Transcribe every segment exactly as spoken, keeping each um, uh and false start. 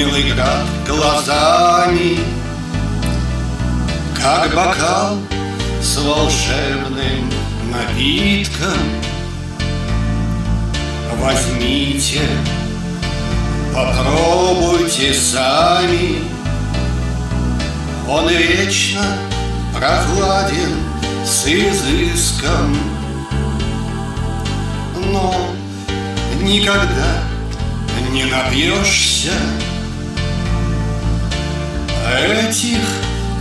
милых, да, глазами, как бокал с волшебным напитком. Возьмите, попробуйте сами, он вечно прохладен с изыском, но никогда не напьешься этих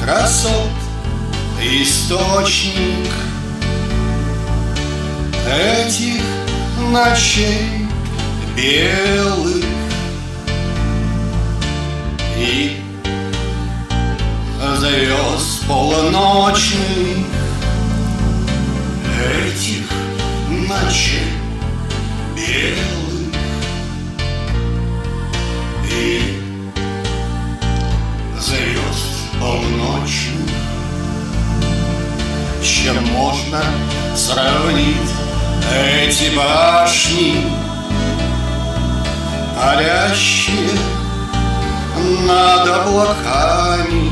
красот источник, этих ночей белых и звезд полуночных, этих ночей белых и звезд полуночных. Чем можно сравнить эти башни, парящие над облаками?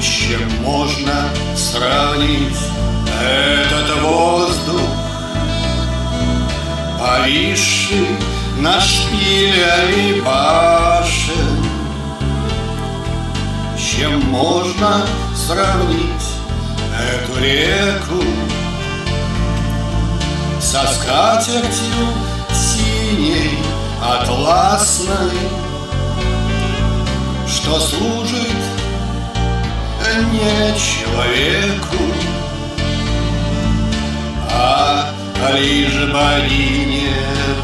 Чем можно сравнить этот воздух, повисший на шпиле и башен? Чем можно сравнить эту реку со скатертью синей атласной, что служит не человеку, а лишь богине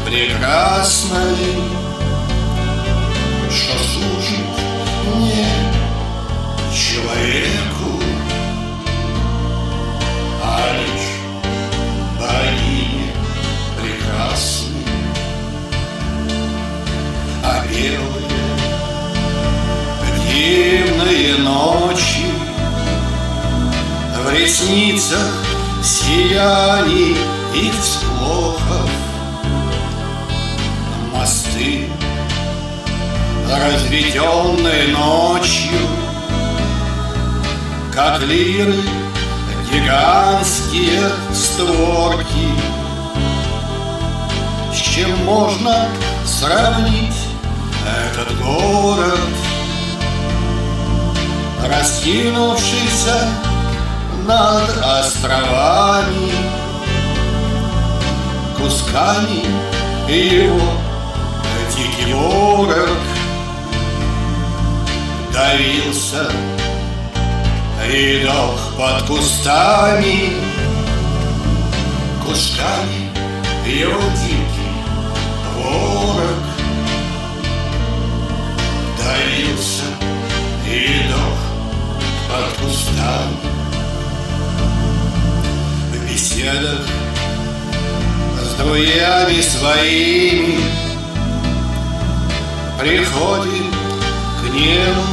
прекрасной, что служит не человеку, а лишь богине прекрасной. А белые дивные ночи в ресницах сияний и всполохов, мосты, разветенные ночью, как лиры гигантские створки. С чем можно сравнить этот город, раскинувшийся над островами? Кусками его дикий ворог давился и дох под кустами. Кусками его дикий ворог давился и дох под кустами. В беседах с друзьями своими приходит к нему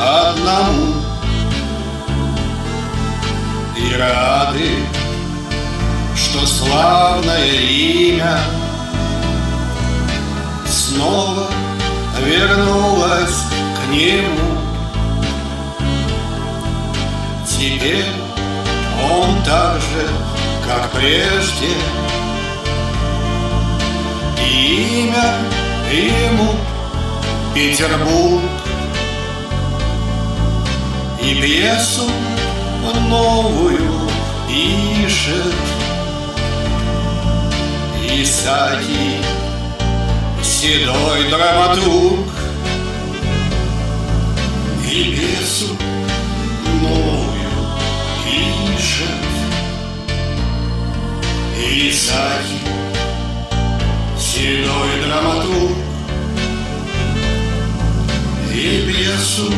одному, и рады, что славное имя снова вернулось к нему. Теперь он так же, как прежде, и имя ему Петербург, и пьесу новую пишет Исаакий, седой драматург, и пьесу новую пишет Исаакий, седой драматург, и пьесу